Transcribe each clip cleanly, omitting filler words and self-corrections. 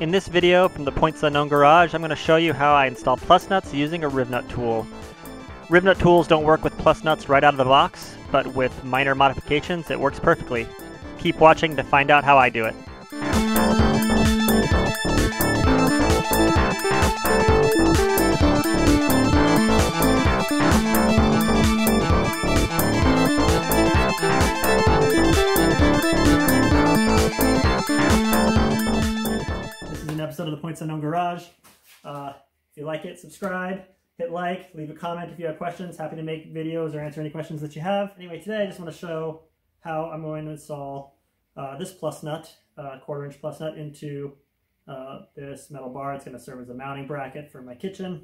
In this video from the Points Unknown garage, I'm going to show you how I install plus nuts using a RivNut tool. RivNut tools don't work with plus nuts right out of the box, but with minor modifications it works perfectly. Keep watching to find out how I do it. Episode of the Points Unknown Garage. If you like it, subscribe, hit like, leave a comment if you have questions. Happy to make videos or answer any questions that you have. Anyway, today I just want to show how I'm going to install this plus nut, quarter-inch plus nut, into this metal bar. It's going to serve as a mounting bracket for my kitchen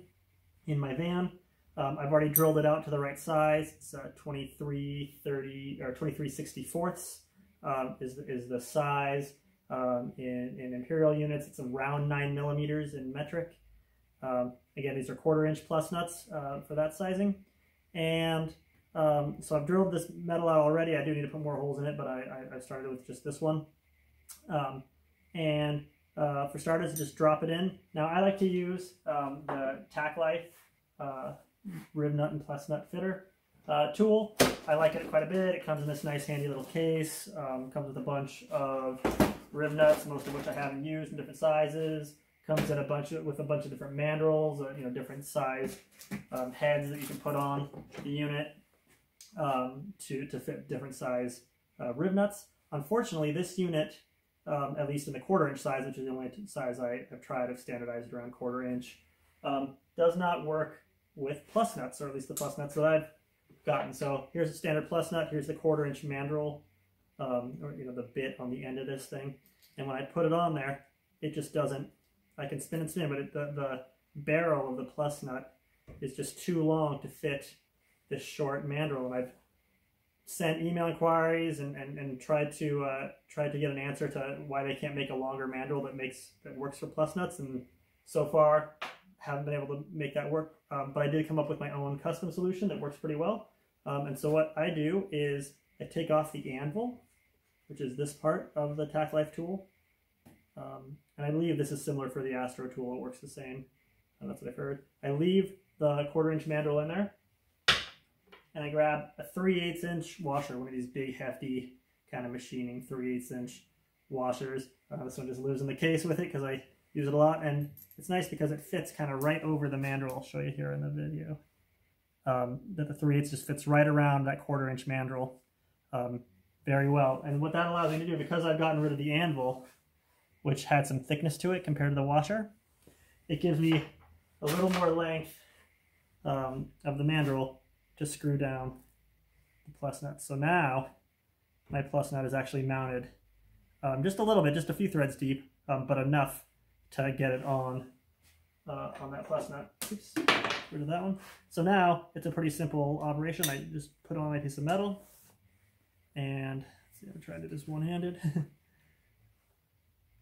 in my van. I've already drilled it out to the right size. It's 23/30 or 23/64 is the size. In imperial units, it's around 9 millimeters in metric. Again, these are quarter-inch plus nuts for that sizing. And so I've drilled this metal out already. I do need to put more holes in it, but I started with just this one. For starters, just drop it in. Now I like to use the TackLife RivNut and Plus Nut Fitter tool. I like it quite a bit. It comes in this nice handy little case. Comes with a bunch of rib nuts, most of which I haven't used, in different sizes. Comes in with a bunch of different mandrels, different size heads that you can put on the unit to fit different size rib nuts. Unfortunately, this unit, at least in the quarter-inch size, which is the only size I have tried, I've standardized around quarter-inch, does not work with plus nuts, or at least the plus nuts that I've gotten. So here's the standard plus nut, here's the quarter-inch mandrel, the bit on the end of this thing. And when I put it on there, it just doesn't, I can spin and spin, but the barrel of the plus nut is just too long to fit this short mandrel. And I've sent email inquiries and tried to get an answer to why they can't make a longer mandrel that works for plus nuts, and so far haven't been able to make that work. But I did come up with my own custom solution that works pretty well. And so what I do is I take off the anvil, which is this part of the TackLife tool. And I believe this is similar for the Astro tool. It works the same. That's what I've heard. I leave the quarter-inch mandrel in there, and I grab a 3/8-inch washer, one of these big, hefty kind of machining 3/8-inch washers. This one just lives in the case with it because I use it a lot, and it's nice because it fits kind of right over the mandrel. I'll show you here in the video that the 3/8 just fits right around that quarter-inch mandrel very well. And what that allows me to do, because I've gotten rid of the anvil, which had some thickness to it compared to the washer, it gives me a little more length of the mandrel to screw down the plus nut. So now my plus nut is actually mounted just a little bit, just a few threads deep, but enough to get it on that plus nut. Oops, get rid of that one. So now it's a pretty simple operation. I just put on my piece of metal, and let's see, I'm trying to do this one-handed.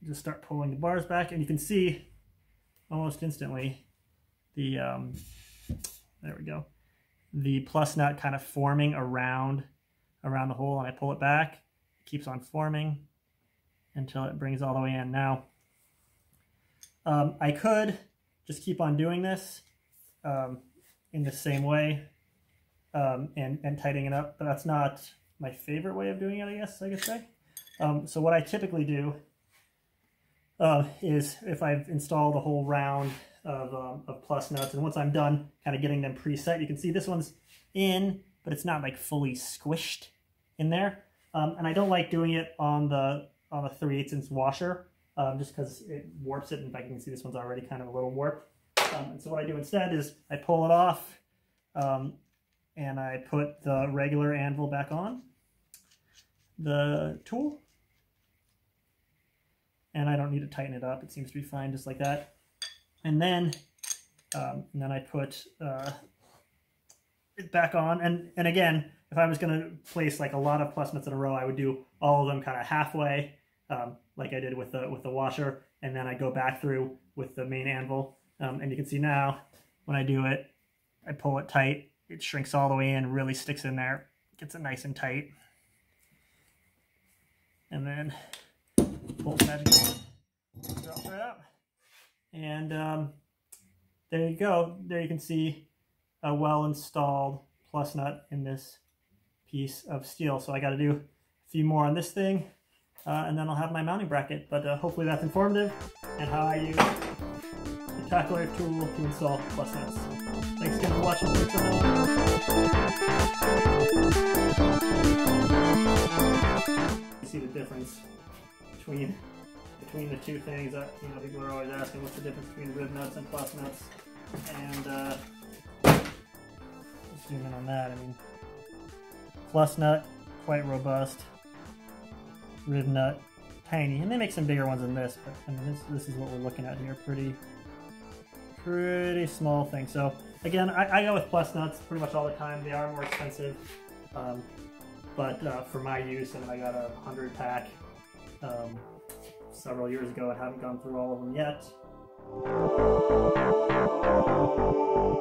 Just start pulling the bars back, and you can see almost instantly the there we go, the plus nut kind of forming around the hole. And I pull it back, it keeps on forming until it brings all the way in. Now I could just keep on doing this in the same way and tightening it up, but that's not my favorite way of doing it, I guess I could say. So what I typically do is, if I've installed a whole round of plus nuts, and once I'm done kind of getting them preset, you can see this one's in, but it's not like fully squished in there. And I don't like doing it on the 3/8-inch washer, just because it warps it. In fact, you can see this one's already kind of a little warped. And so what I do instead is I pull it off, and I put the regular anvil back on the tool, and I don't need to tighten it up. It seems to be fine just like that. And then I put it back on. And again, if I was going to place like a lot of plus nuts in a row, I would do all of them kind of halfway, like I did with the washer, and then I go back through with the main anvil. And you can see now when I do it, I pull it tight, it shrinks all the way in, really sticks in there, gets it nice and tight, and then pulls magic. drop right out. And there you go. There you can see a well-installed plus nut in this piece of steel. So I got to do a few more on this thing, and then I'll have my mounting bracket. But hopefully that's informative and how I use the TackLife tool to install plus nuts. Thanks again for watching. You see the difference between the two things. You know, people are always asking what's the difference between RivNuts and plus nuts, and let's zoom in on that. I mean, plus nut, quite robust. RivNut, tiny, and they make some bigger ones than this, but I mean, this is what we're looking at here. Pretty small thing. So again, I go with plus nuts pretty much all the time. They are more expensive, but for my use, and I got a 100-pack. Several years ago. I haven't gone through all of them yet.